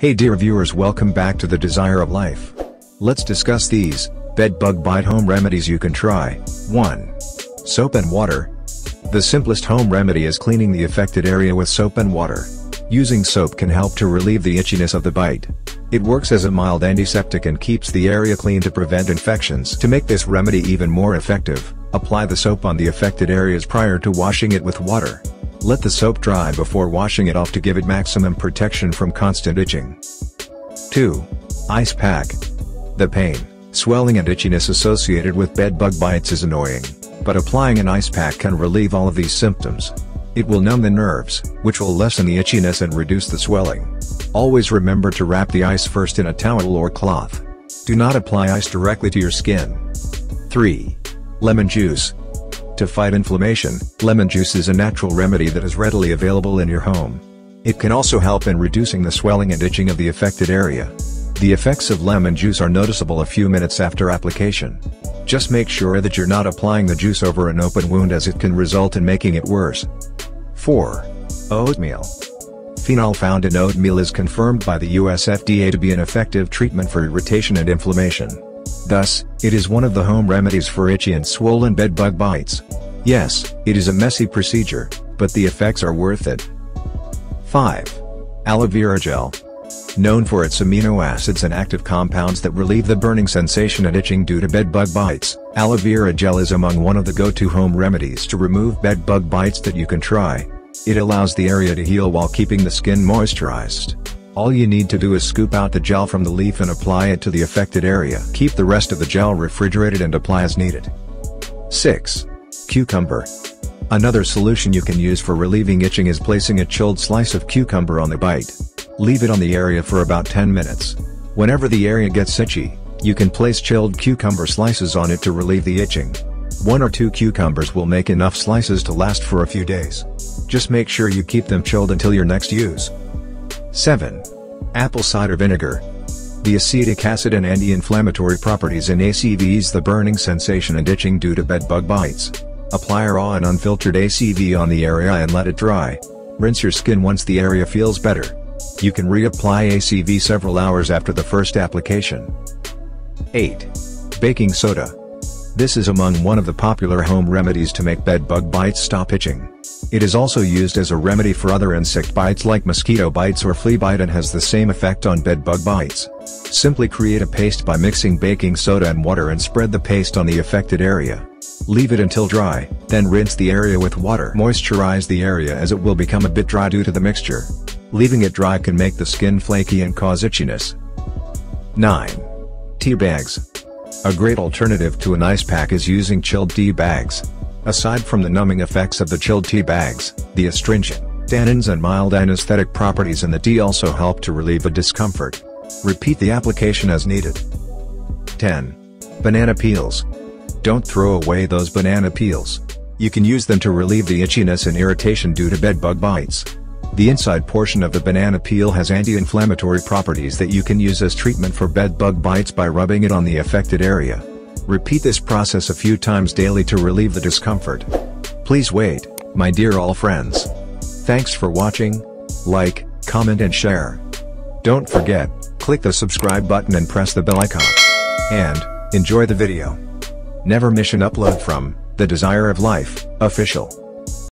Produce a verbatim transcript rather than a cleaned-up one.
Hey dear viewers, welcome back to The Desire of Life. Let's discuss these bed bug bite home remedies you can try. one. Soap and water. The simplest home remedy is cleaning the affected area with soap and water. Using soap can help to relieve the itchiness of the bite. It works as a mild antiseptic and keeps the area clean to prevent infections. To make this remedy even more effective, apply the soap on the affected areas prior to washing it with water. Let the soap dry before washing it off to give it maximum protection from constant itching. two. Ice pack. The pain, swelling and itchiness associated with bed bug bites is annoying, but applying an ice pack can relieve all of these symptoms. It will numb the nerves, which will lessen the itchiness and reduce the swelling. Always remember to wrap the ice first in a towel or cloth. Do not apply ice directly to your skin. three. Lemon juice. To fight inflammation, lemon juice is a natural remedy that is readily available in your home. It can also help in reducing the swelling and itching of the affected area. The effects of lemon juice are noticeable a few minutes after application. Just make sure that you're not applying the juice over an open wound, as it can result in making it worse. four. Oatmeal. Phenol found in oatmeal is confirmed by the U S F D A to be an effective treatment for irritation and inflammation. Thus, it is one of the home remedies for itchy and swollen bed bug bites. Yes, it is a messy procedure, but the effects are worth it. five. Aloe vera gel. Known for its amino acids and active compounds that relieve the burning sensation and itching due to bed bug bites, aloe vera gel is among one of the go-to home remedies to remove bed bug bites that you can try. It allows the area to heal while keeping the skin moisturized. All you need to do is scoop out the gel from the leaf and apply it to the affected area. Keep the rest of the gel refrigerated and apply as needed. six. Cucumber. Another solution you can use for relieving itching is placing a chilled slice of cucumber on the bite. Leave it on the area for about ten minutes. Whenever the area gets itchy, you can place chilled cucumber slices on it to relieve the itching. One or two cucumbers will make enough slices to last for a few days. Just make sure you keep them chilled until your next use. seven. Apple cider vinegar. The acetic acid and anti-inflammatory properties in A C V ease the burning sensation and itching due to bed bug bites. Apply raw and unfiltered A C V on the area and let it dry. Rinse your skin once the area feels better. You can reapply A C V several hours after the first application. eight. Baking soda. This is among one of the popular home remedies to make bed bug bites stop itching. It is also used as a remedy for other insect bites like mosquito bites or flea bite, and has the same effect on bed bug bites. Simply create a paste by mixing baking soda and water and spread the paste on the affected area. Leave it until dry, then rinse the area with water. Moisturize the area, as it will become a bit dry due to the mixture. Leaving it dry can make the skin flaky and cause itchiness. nine. Tea bags. A great alternative to an ice pack is using chilled tea bags. Aside from the numbing effects of the chilled tea bags, the astringent, tannins and mild anesthetic properties in the tea also help to relieve a discomfort. Repeat the application as needed. ten. Banana peels. Don't throw away those banana peels. You can use them to relieve the itchiness and irritation due to bed bug bites. The inside portion of the banana peel has anti-inflammatory properties that you can use as treatment for bed bug bites by rubbing it on the affected area. Repeat this process a few times daily to relieve the discomfort. Please wait, my dear all friends. Thanks for watching. Like, comment and share. Don't forget, click the subscribe button and press the bell icon. And enjoy the video. Never miss an upload from The Desire of Life Official.